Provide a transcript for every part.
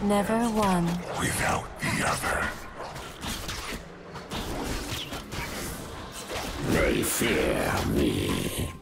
Never one without the other. They fear me.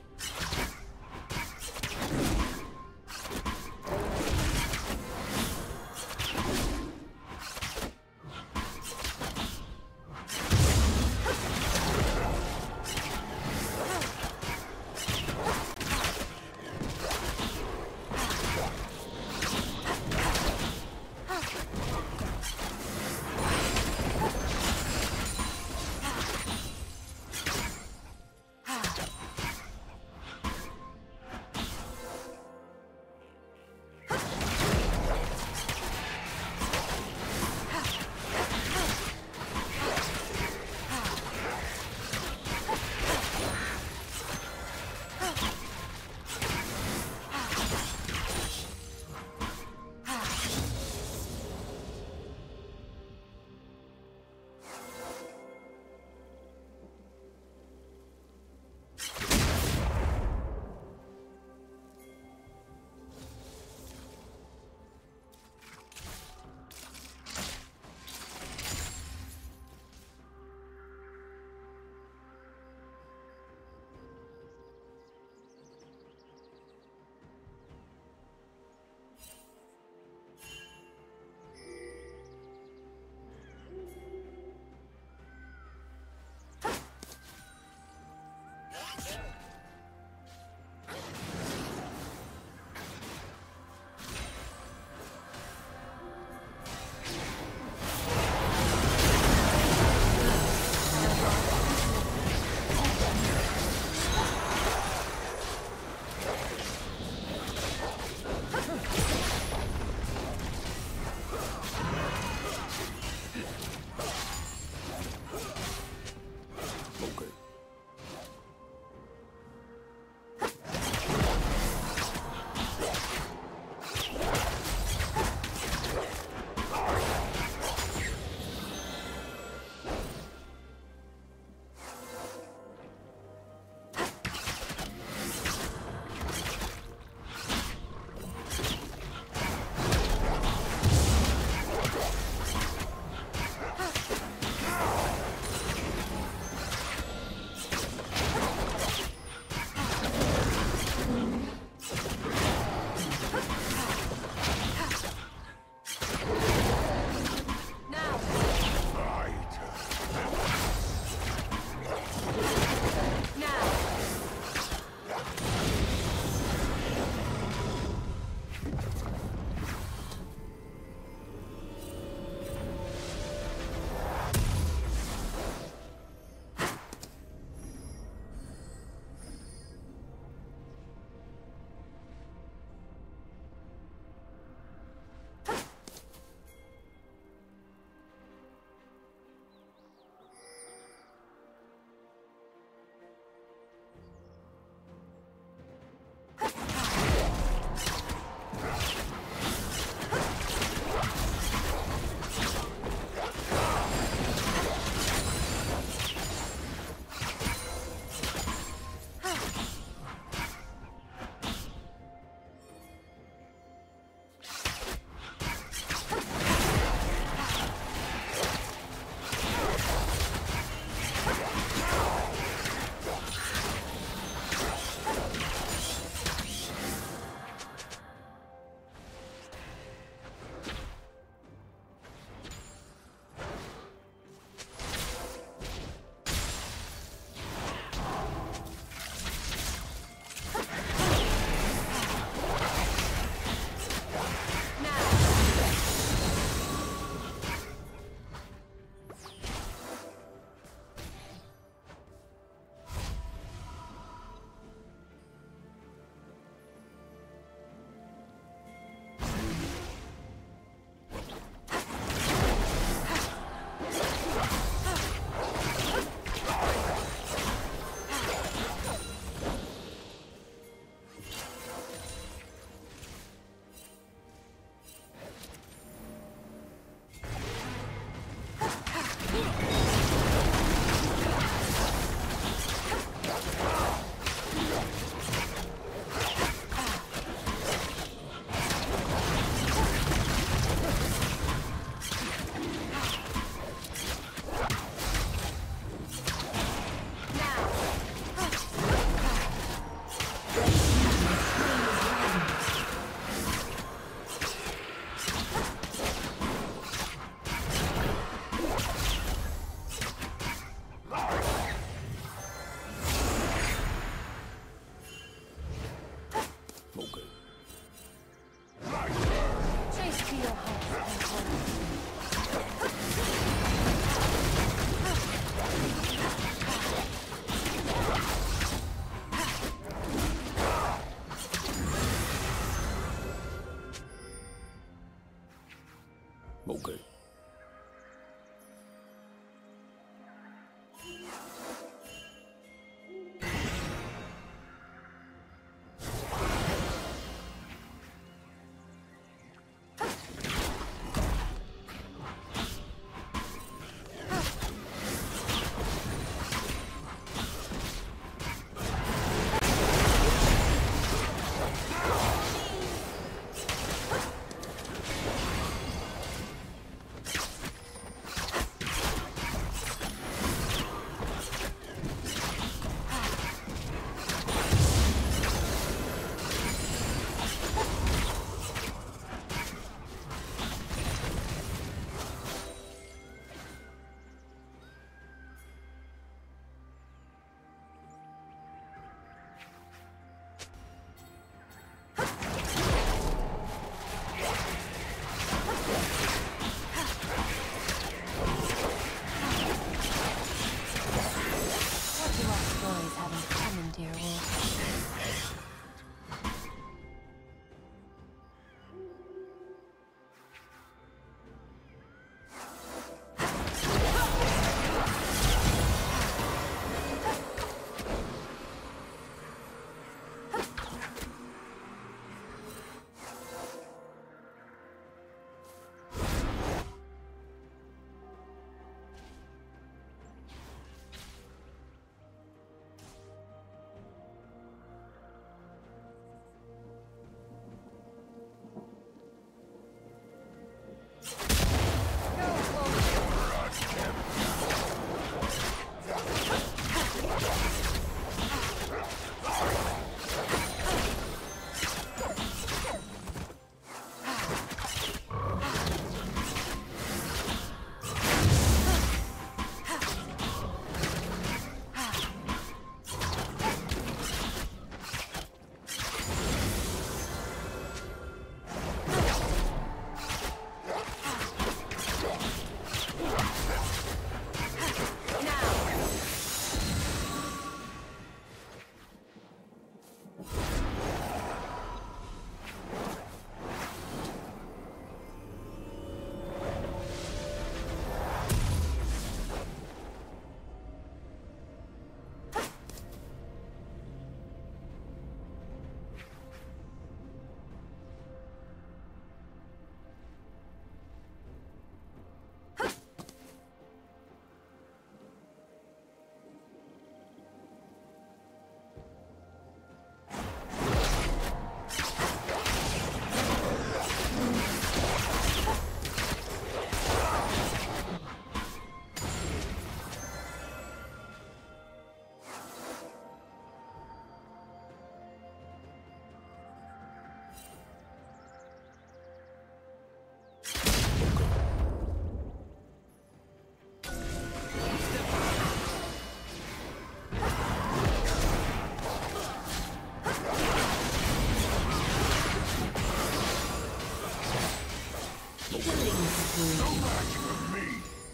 ngụ kỳ.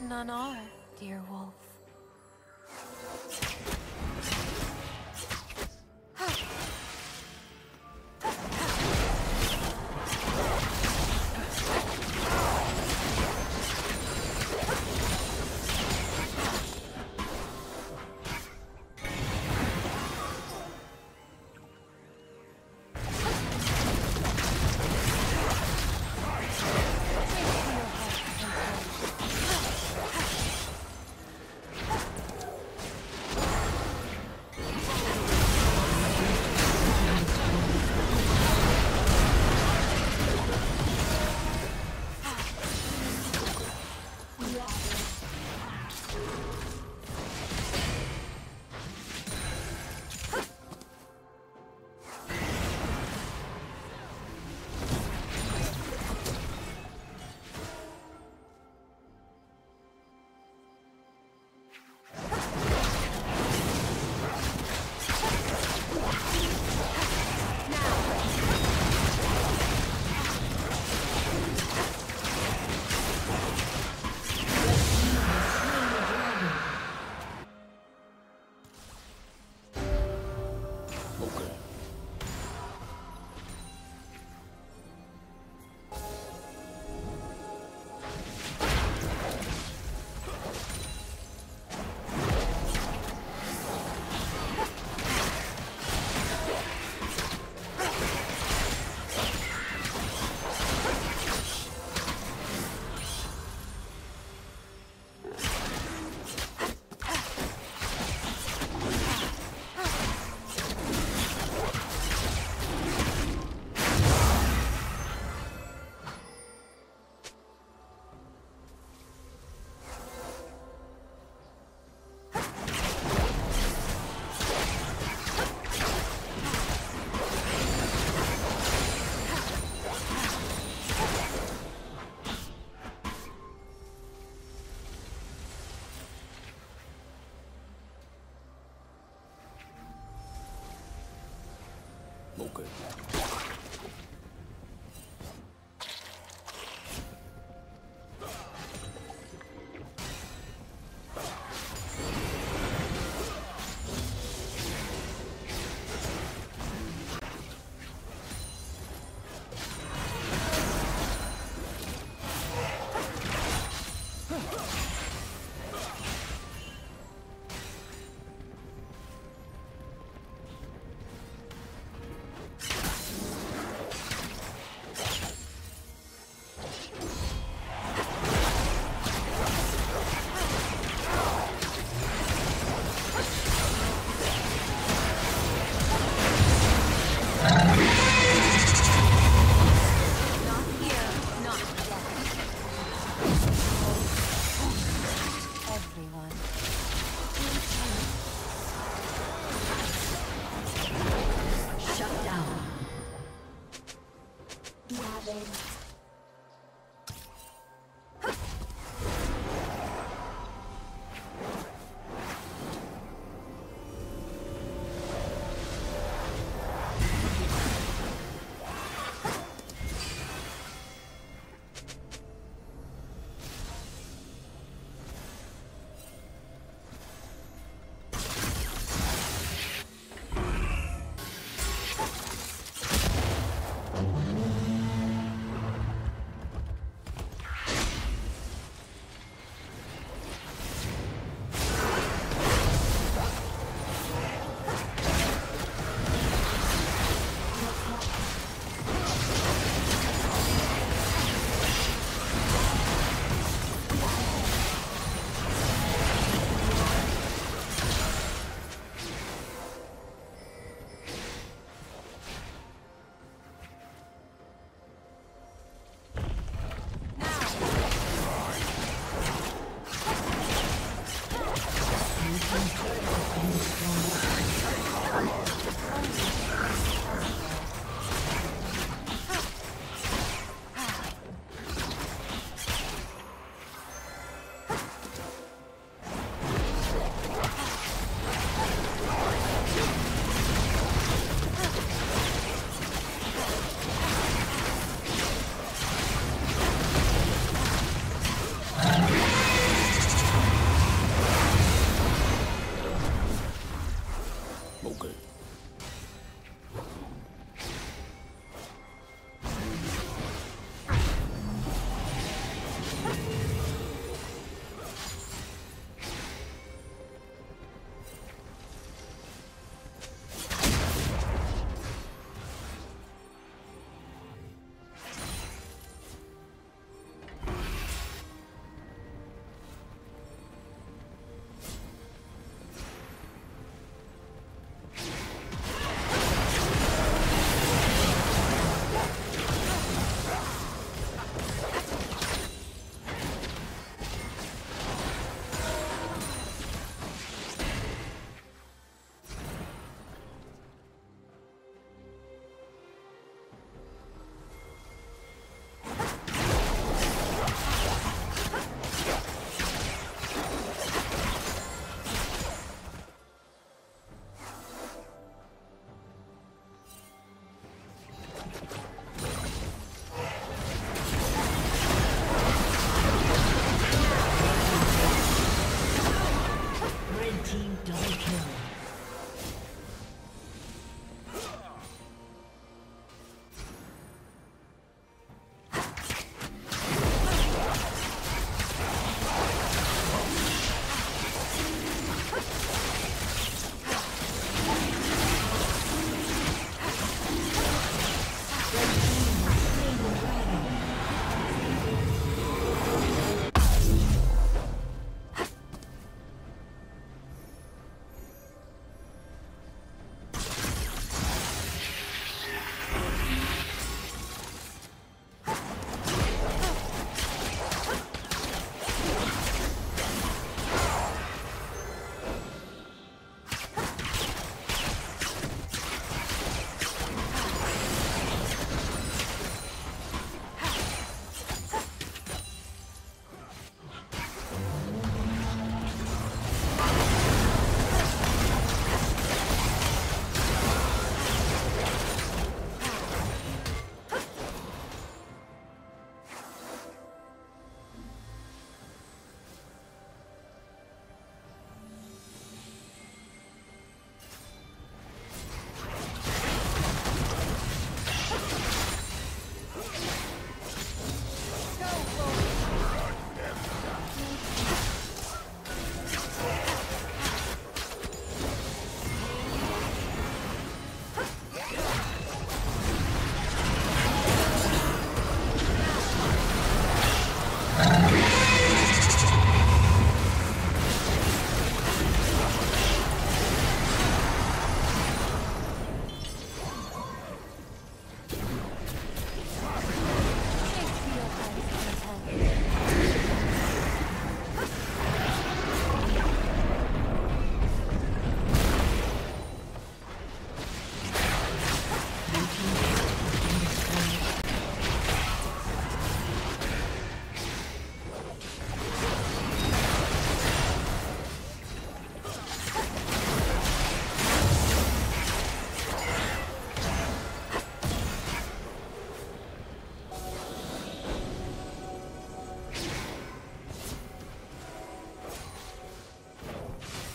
None are, dear wolf. good.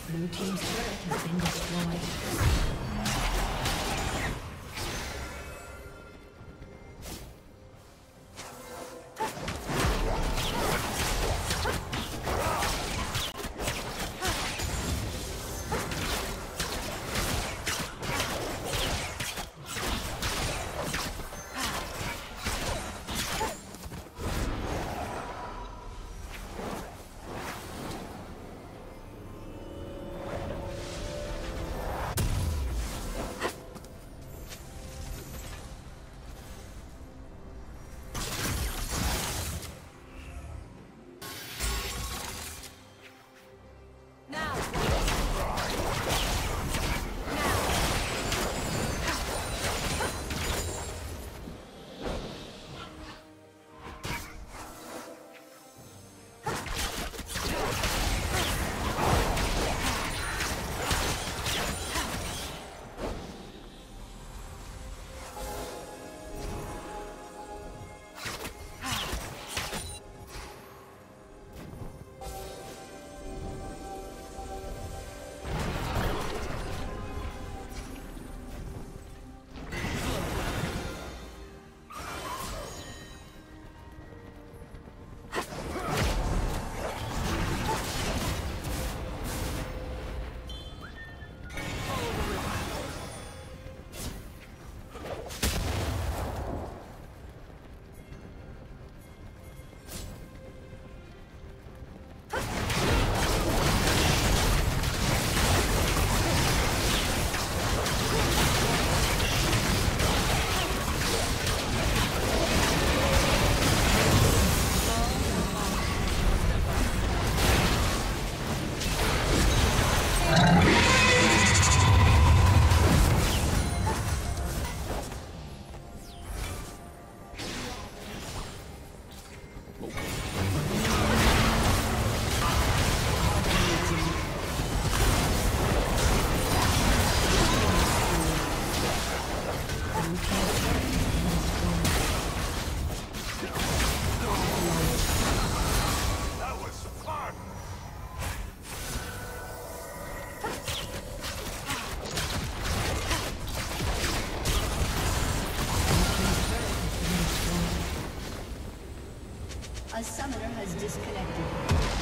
Blue team's turret has been destroyed. A summoner has disconnected.